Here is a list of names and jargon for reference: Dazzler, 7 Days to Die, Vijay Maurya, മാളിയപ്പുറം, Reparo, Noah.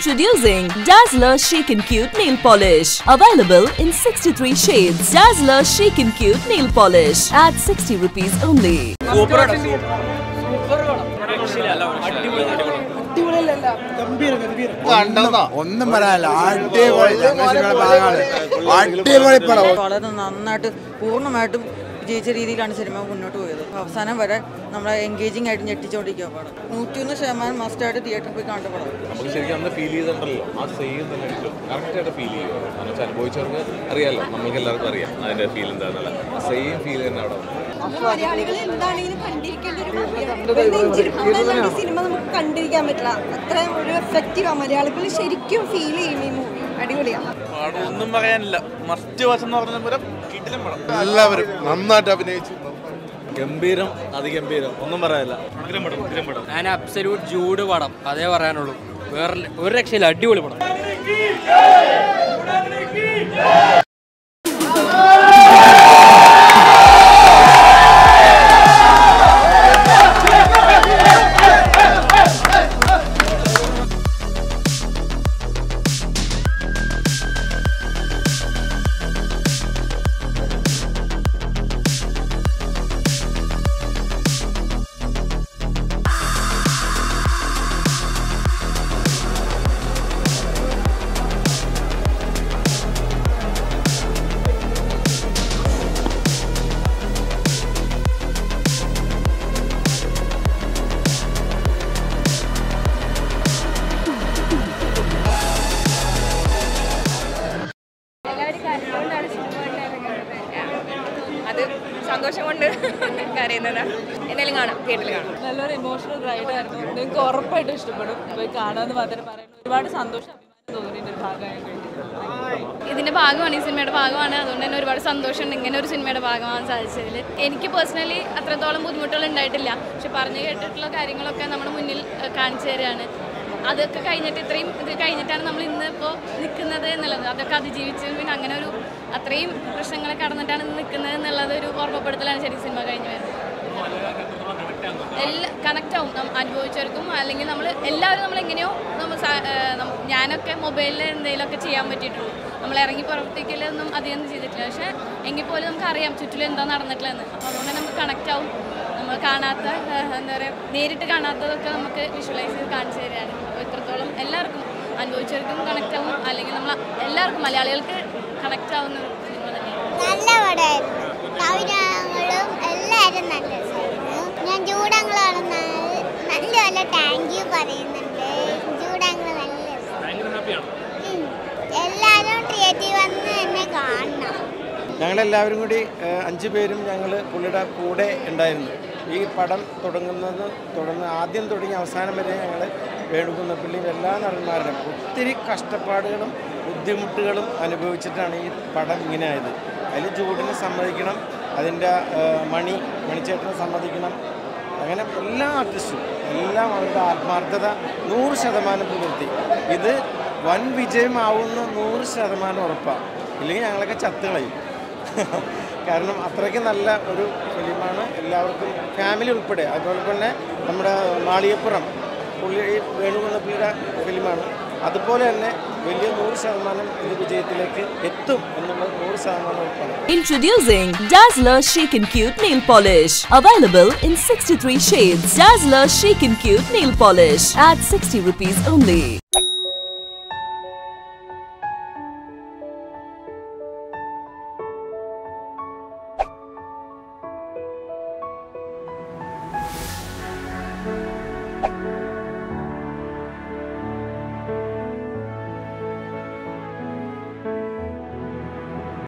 Introducing Dazzler Chic and Cute Nail Polish. Available in 63 shades. Dazzler Chic and Cute Nail Polish at 60 rupees only. An absolute jude vadam. Adhe parayanullu. Oru rakshayilla adivoli padam. One Vijay Maurya കാരണം അത്രയ്ക്ക് നല്ല ഒരു ഫിലിമാണ് എല്ലാവർക്കും family ഉൾപ്പെടെ അതുപോലെ തന്നെ നമ്മുടെ മാളിയപ്പുറം പുള്ളി വേണുവെന്ന പേര് ഫിലിമാണ് അതുപോലെ തന്നെ വലിയ 100% ഇത് വിജയത്തിലേക്ക് എത്തും എന്നുള്ളത് 100% ഉറപ്പാണ് Introducing Dazzler Chic and Cute Nail Polish available in 63 shades Dazzler Chic and Cute Nail Polish at 60 rupees only